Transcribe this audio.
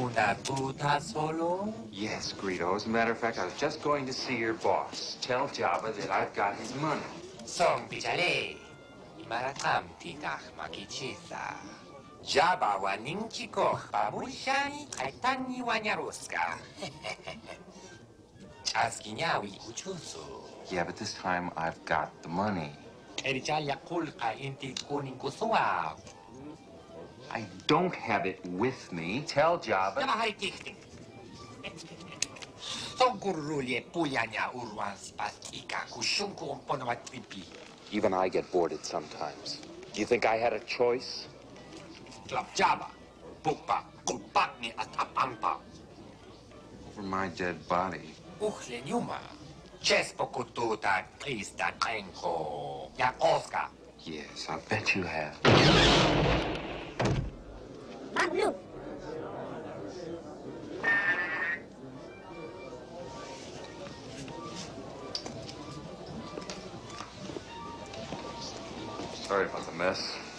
una puta solo? Yes, Greedo. As a matter of fact, I was just going to see your boss. Tell Jabba that I've got his money. Son pitale. Maratamti tah makichisa. Jabba wa ninchikoh babushani kaitani wanyaruska. Askinyawi uchusu. Yeah, but this time I've got the money. I don't have it with me. Tell Jabba. Even I get boarded sometimes. Do you think I had a choice? For my dead body. Yes, I bet you have. Sorry about the mess.